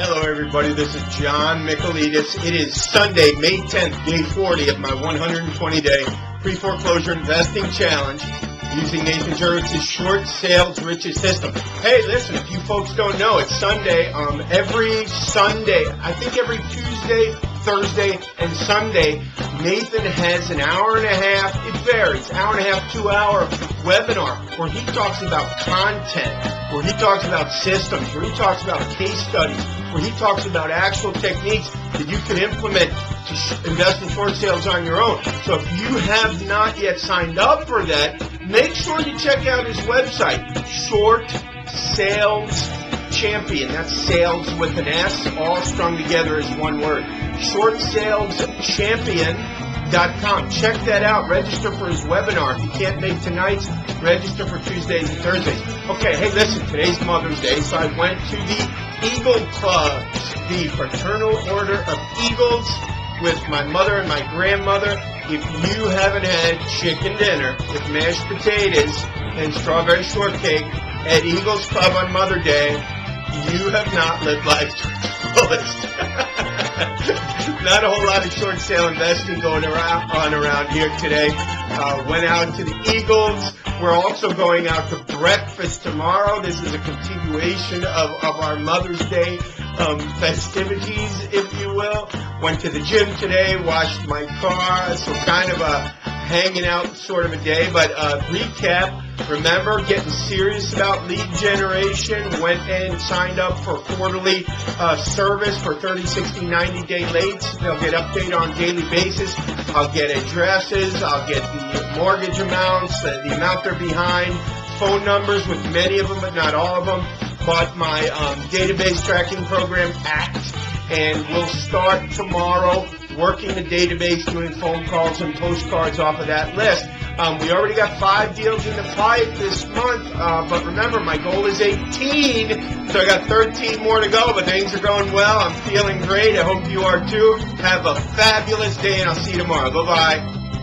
Hello everybody, this is John Michailidis. It is Sunday, May 10th, day 40 of my 120-day pre-foreclosure investing challenge using Nathan Jerowicz's Short Sales Riches system. Hey, listen, if you folks don't know, it's Sunday. Every Sunday, I think every Tuesday, Thursday, and Sunday, Nathan has an hour and a half, it varies, hour and a half, 2 hour webinar where he talks about content, where he talks about systems, where he talks about case studies, where he talks about actual techniques that you can implement to invest in short sales on your own. So if you have not yet signed up for that, make sure you check out his website, ShortSalesChampion. That's sales with an S, all strung together as one word. ShortSalesChampion.com. Check that out. Register for his webinar. If you can't make tonight's, register for Tuesdays and Thursdays. Okay, hey, listen, today's Mother's Day, so I went to the Eagle Club, the Fraternal Order of Eagles, with my mother and my grandmother. If you haven't had chicken dinner with mashed potatoes and strawberry shortcake at Eagles Club on Mother's Day, you have not lived life to the fullest. Not a whole lot of short sale investing going on around here today. Went out to the Eagles. We're also going out to breakfast tomorrow. This is a continuation of our Mother's Day festivities, if you will. Went to the gym today, washed my car, so kind of a hanging out sort of a day. But recap, remember, getting serious about lead generation, went and signed up for quarterly service for 30, 60, 90 day lates. They'll get updated on a daily basis. I'll get addresses, I'll get the mortgage amounts, the amount they're behind, phone numbers with many of them but not all of them. Bought my database tracking program, Act, and we'll start tomorrow working the database, doing phone calls and postcards off of that list. We already got 5 deals in the pipe this month, but remember, my goal is 18, so I got 13 more to go, but things are going well. I'm feeling great. I hope you are too. Have a fabulous day, and I'll see you tomorrow. Bye-bye.